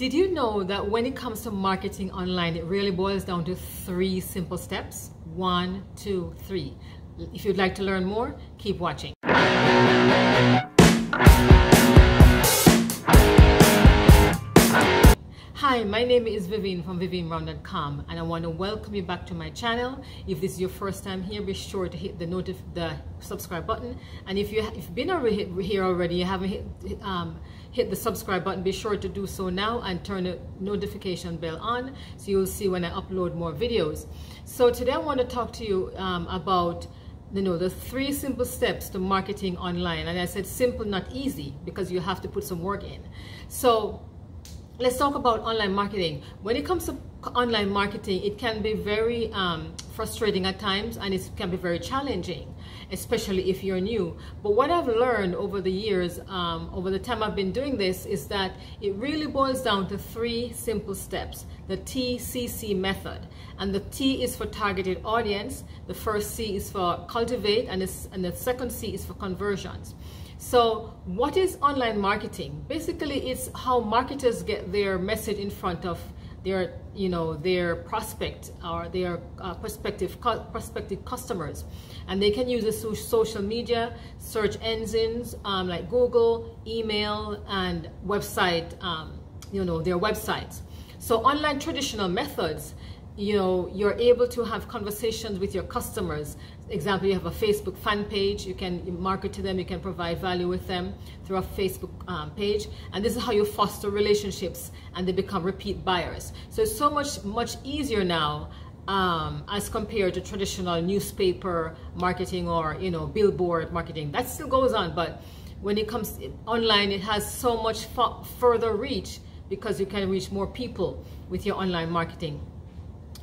Did you know that when it comes to marketing online, it really boils down to 3 simple steps? 1, 2, 3. If you'd like to learn more, keep watching. Hi, my name is Vivien from VivienBrown.com, and I want to welcome you back to my channel. If this is your first time here, be sure to hit the subscribe button. And if you've been here already, you haven't hit the subscribe button, be sure to do so now and turn the notification bell on so you'll see when I upload more videos. So today I want to talk to you about the 3 simple steps to marketing online. And I said simple, not easy, because you have to put some work in. So let's talk about online marketing. When it comes to online marketing, it can be very frustrating at times, and it can be very challenging, especially if you're new. But what I've learned over the years, over the time I've been doing this, is that it really boils down to 3 simple steps, the TCC method. And the T is for targeted audience, the first C is for cultivate, and the second C is for conversions. So what is online marketing? Basically, it's how marketers get their message in front of their, their prospect or their prospective customers. And they can use the social media, search engines like Google, email, and website, their websites. So online traditional methods, you're able to have conversations with your customers. Example, you have a Facebook fan page, you can market to them, you can provide value with them through a Facebook page, and this is how you foster relationships and they become repeat buyers. So it's so much easier now as compared to traditional newspaper marketing or billboard marketing. That still goes on, but when it comes online, it has so much further reach because you can reach more people with your online marketing.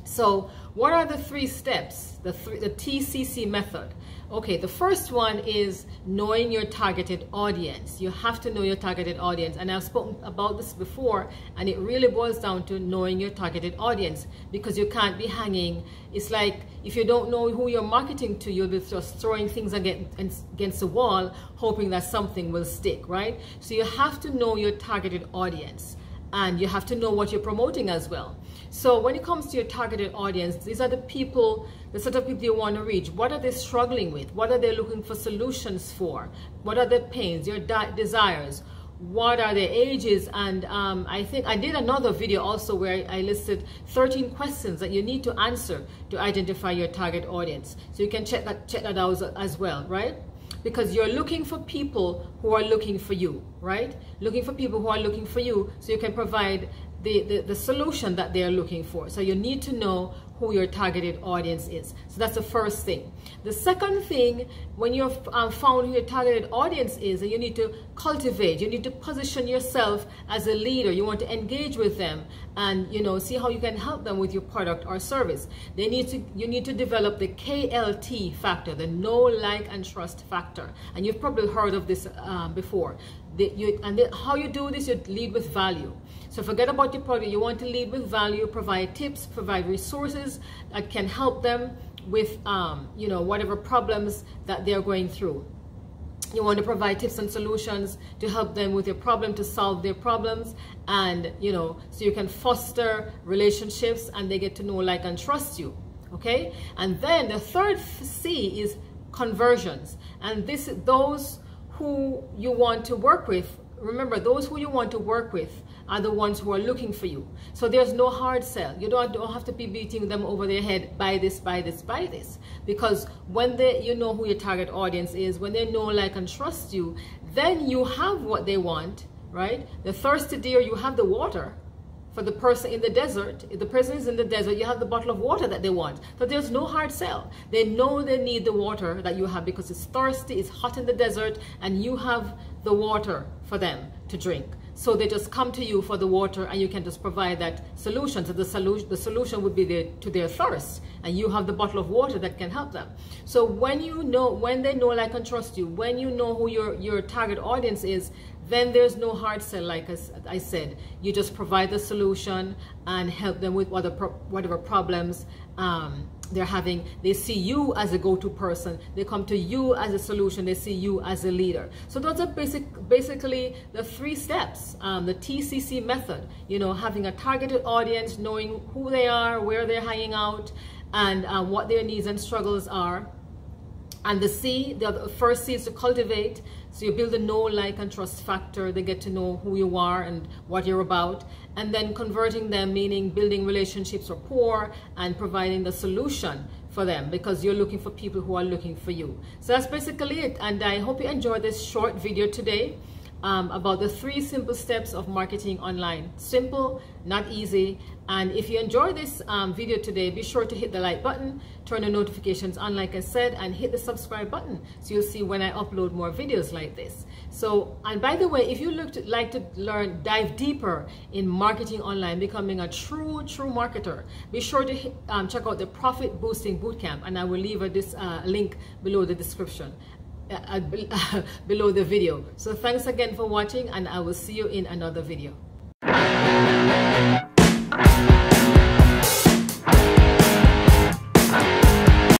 So what are the 3 steps, the TCC method? Okay, the first one is knowing your targeted audience. You have to know your targeted audience. And I've spoken about this before, and it really boils down to knowing your targeted audience, because you can't be hanging. It's like if you don't know who you're marketing to, you'll be just throwing things against the wall, hoping that something will stick, right? So you have to know your targeted audience. And you have to know what you're promoting as well. So when it comes to your targeted audience, these are the people, the sort of people you want to reach. What are they struggling with? What are they looking for solutions for? What are their pains, their desires? What are their ages? And I think I did another video also where I listed 13 questions that you need to answer to identify your target audience. So you can check that out as well, right? Because you're looking for people who are looking for you, right? Looking for people who are looking for you, so you can provide the solution that they're looking for. So you need to know who your targeted audience is. So that's the first thing. The second thing, when you've found who your targeted audience is, you need to cultivate, you need to position yourself as a leader. You want to engage with them and see how you can help them with your product or service. You need to develop the KLT factor, the know, like, and trust factor. And you've probably heard of this before. How you do this, you lead with value. So forget about your product. You want to lead with value, provide tips, provide resources that can help them with whatever problems that they're going through. You want to provide tips and solutions to help them with your problem, to solve their problems, and so you can foster relationships and they get to know, like, and trust you. Okay, and then the third C is conversions, and this is those who you want to work with. Remember, those who you want to work with are the ones who are looking for you. So there's no hard sell. You don't have to be beating them over their head, buy this, buy this, buy this. Because when you know who your target audience is, when they know, like, and trust you, then you have what they want, right? The thirsty deer, you have the water. For the person in the desert, if the person is in the desert, you have the bottle of water that they want. So there's no hard sell. They know they need the water that you have because it's thirsty, it's hot in the desert, and you have the water for them to drink. So they just come to you for the water, and you can just provide that solution. So the solution would be to their thirst, and you have the bottle of water that can help them. So when they know, like, and trust you, when you know who your target audience is, then there's no hard sell. Like I said, you just provide the solution and help them with whatever problems they're having. They see you as a go-to person. They come to you as a solution. They see you as a leader. So those are basically the 3 steps, the TCC method, you know, having a targeted audience, knowing who they are, where they're hanging out, and what their needs and struggles are. And the C, the first C is to cultivate. So you build a know, like, and trust factor. They get to know who you are and what you're about. And then converting them, meaning building relationships, rapport, and providing the solution for them, because you're looking for people who are looking for you. So that's basically it. And I hope you enjoyed this short video today about the 3 simple steps of marketing online. Simple, not easy. And if you enjoyed this video today, be sure to hit the like button, turn the notifications on, like I said, and hit the subscribe button so you'll see when I upload more videos like this. So, and by the way, if you like to learn, dive deeper in marketing online, becoming a true marketer, be sure to check out the Profit Boosting Bootcamp, and I will leave this link below the description, below the video. So thanks again for watching, and I will see you in another video.